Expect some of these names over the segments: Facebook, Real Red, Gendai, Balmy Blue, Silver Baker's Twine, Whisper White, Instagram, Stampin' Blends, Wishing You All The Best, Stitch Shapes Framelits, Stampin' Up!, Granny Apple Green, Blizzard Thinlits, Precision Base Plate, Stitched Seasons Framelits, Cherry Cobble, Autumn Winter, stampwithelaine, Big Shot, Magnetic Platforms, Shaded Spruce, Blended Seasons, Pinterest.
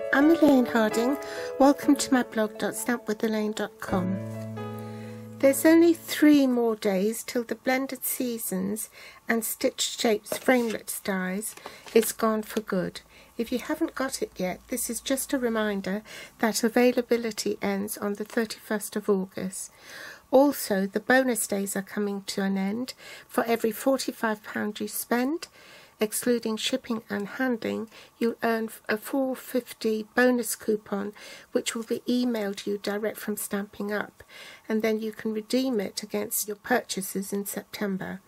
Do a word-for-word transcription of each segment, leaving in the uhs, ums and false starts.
Hi, I'm Elaine Harding. Welcome to my blog, stamp with elaine dot com. There's only three more days till the Blended Seasons and Stitch Shapes Framelits dies is gone for good. If you haven't got it yet, this is just a reminder that availability ends on the thirty-first of August. Also, the bonus days are coming to an end for every forty-five pounds you spend. Excluding shipping and handling, you'll earn a four pounds fifty bonus coupon which will be emailed you direct from Stampin' Up! And then you can redeem it against your purchases in September.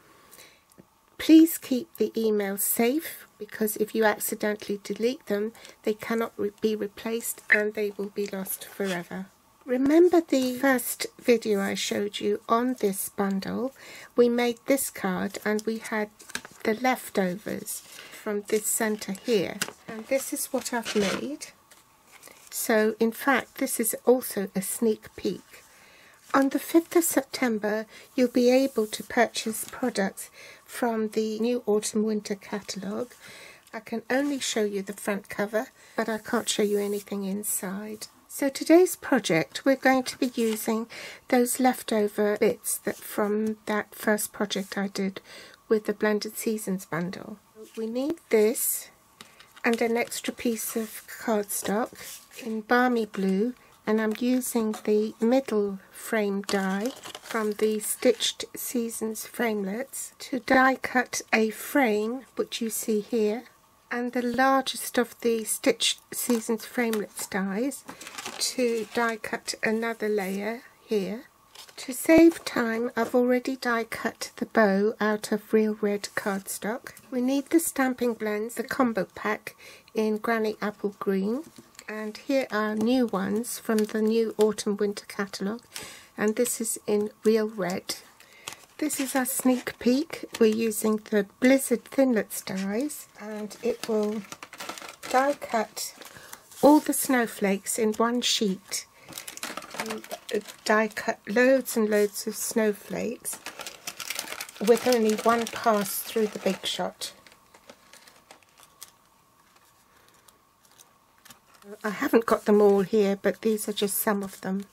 Please keep the emails safe, because if you accidentally delete them, they cannot re be replaced and they will be lost forever. Remember the first video I showed you on this bundle? We made this card and we had the leftovers from this centre here, and this is what I've made. So in fact this is also a sneak peek. On the fifth of September you'll be able to purchase products from the new Autumn Winter catalogue. I can only show you the front cover, but I can't show you anything inside. So today's project, we're going to be using those leftover bits that from that first project I did with the Blended Seasons bundle. We need this and an extra piece of cardstock in Balmy Blue, and I'm using the middle frame die from the Stitched Seasons Framelits to die cut a frame, which you see here, and the largest of the Stitched Seasons Framelits dies to die cut another layer here. To save time, I've already die cut the bow out of Real Red cardstock. We need the Stampin' Blends, the combo pack in Granny Apple Green. And here are new ones from the new Autumn Winter catalogue. And this is in Real Red. This is our sneak peek. We're using the Blizzard Thinlits dies. And it will die cut all the snowflakes in one sheet. Die cut loads and loads of snowflakes with only one pass through the Big Shot. I haven't got them all here, but these are just some of them.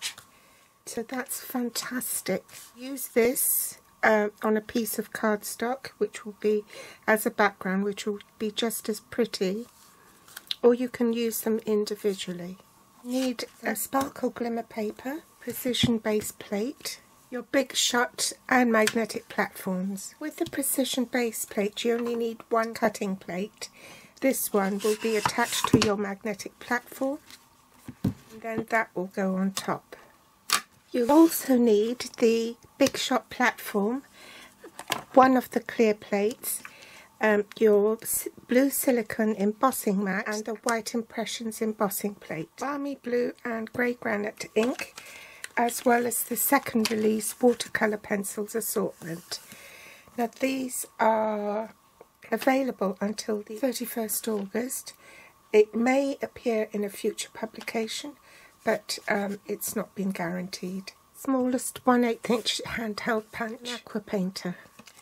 So that's fantastic. Use this uh, on a piece of cardstock, which will be as a background, which will be just as pretty, or you can use them individually. Need a Sparkle Glimmer Paper, Precision Base Plate, your Big Shot and Magnetic Platforms. With the Precision Base Plate you only need one cutting plate. This one will be attached to your Magnetic Platform, and then that will go on top. You'll also need the Big Shot platform, one of the clear plates, Um, your blue silicone embossing mat and the white impressions embossing plate, Balmy Blue and grey granite ink, as well as the second release watercolour pencils assortment. Now these are available until the thirty-first of August. It may appear in a future publication, but um, it's not been guaranteed. Smallest one eighth inch handheld punch, Aqua Painter.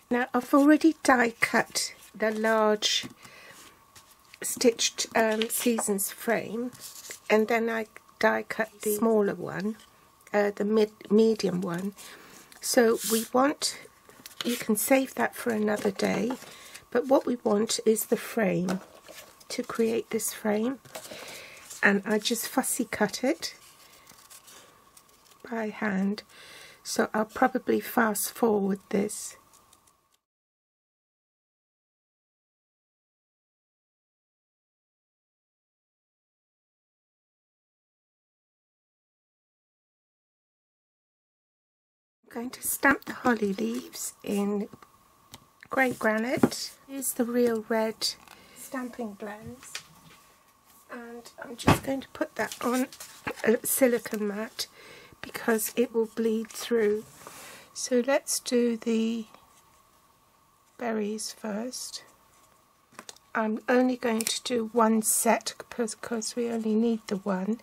Now I've already die cut the large Stitched um, Seasons frame, and then I die cut the smaller one, uh, the mid medium one. So we want, you can save that for another day, but what we want is the frame to create this frame, and I just fussy cut it by hand, so I'll probably fast forward this. Going to stamp the holly leaves in grey granite. Here's the Real Red Stampin' Blends, and I'm just going to put that on a silicone mat because it will bleed through. So let's do the berries first. I'm only going to do one set because we only need the one.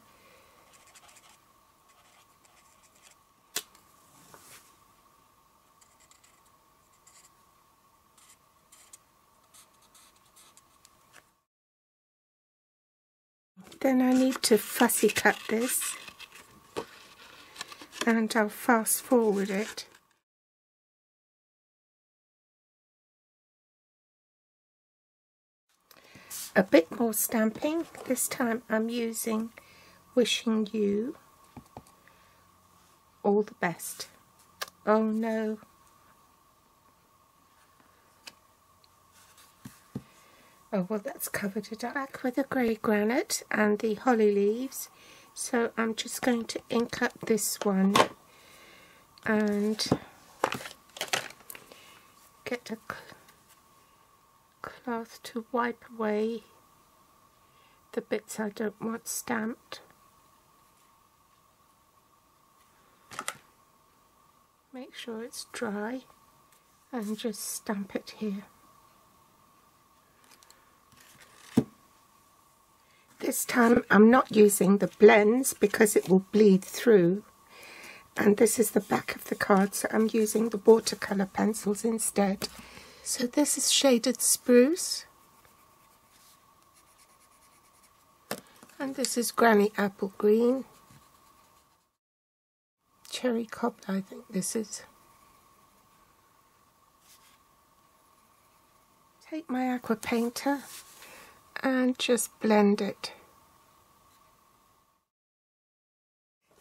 Then I need to fussy cut this, and I'll fast forward it. A bit more stamping. This time I'm using Wishing You All The Best. Oh no. Oh well, that's covered it up with a grey granite and the holly leaves. So I'm just going to ink up this one and get a cloth to wipe away the bits I don't want stamped. Make sure it's dry and just stamp it here. This time I'm not using the blends because it will bleed through, and this is the back of the card, so I'm using the watercolour pencils instead. So this is Shaded Spruce, and this is Granny Apple Green. Cherry Cobble, I think this is. Take my Aqua Painter and just blend it.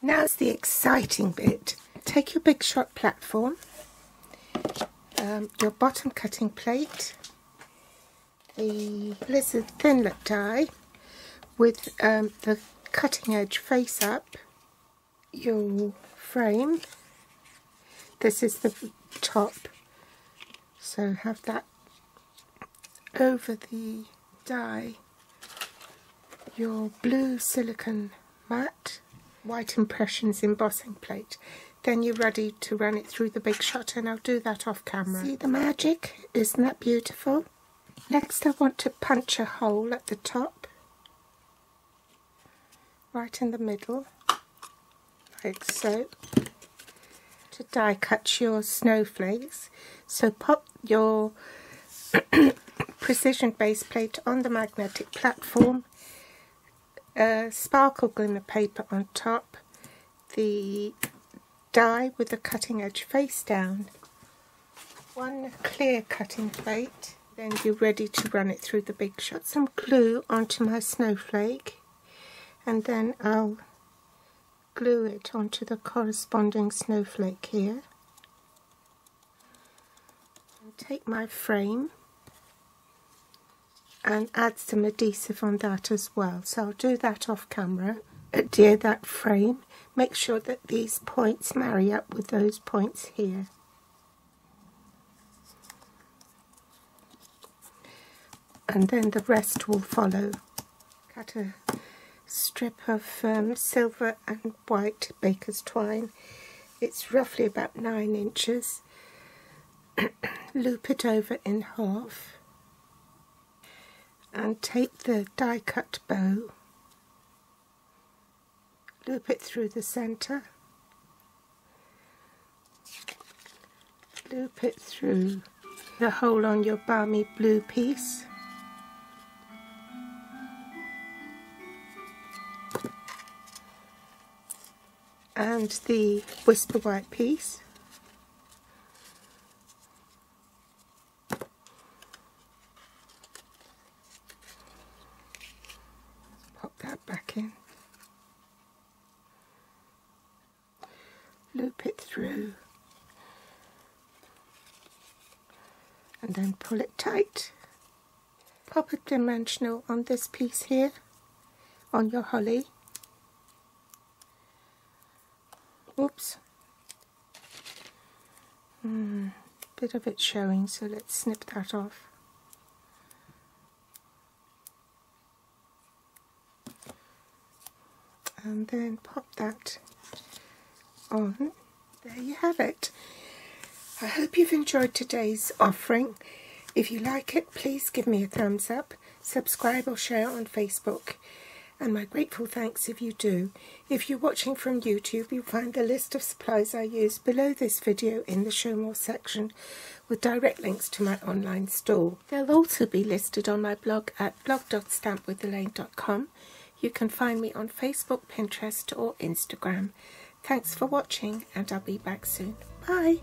Now's the exciting bit. Take your Big Shot platform, um, your bottom cutting plate, the Blizzard Thinlit die with um, the cutting edge face up, your frame. This is the top, so have that over the dye, your blue silicone matte, white impressions embossing plate. Then you're ready to run it through the Big Shot, and I'll do that off camera. See the magic? Isn't that beautiful? Next I want to punch a hole at the top, right in the middle, like so, to die cut your snowflakes. So pop your Precision Base Plate on the Magnetic Platform, uh, Sparkle Glimmer Paper on top, the die with the cutting edge face down, one clear cutting plate, then you're ready to run it through the Big Shot. Some glue onto my snowflake, and then I'll glue it onto the corresponding snowflake here. And take my frame and add some adhesive on that as well. So I'll do that off camera. Adhere that frame. Make sure that these points marry up with those points here. And then the rest will follow. Cut a strip of um, silver and white baker's twine. It's roughly about nine inches. Loop it over in half. And take the die cut bow, loop it through the centre, loop it through the hole on your Balmy Blue piece, and the Whisper White piece. Loop it through and then pull it tight. Pop a dimensional on this piece here, on your holly. Oops, hmm, bit of it showing, so let's snip that off. And then pop that on. There you have it. I hope you've enjoyed today's offering. If you like it, please give me a thumbs up, subscribe or share on Facebook, and my grateful thanks if you do. If you're watching from YouTube, you'll find the list of supplies I use below this video in the Show More section, with direct links to my online store. They'll also be listed on my blog at blog dot stamp with elaine dot com. You can find me on Facebook, Pinterest or Instagram. Thanks for watching, and I'll be back soon. Bye!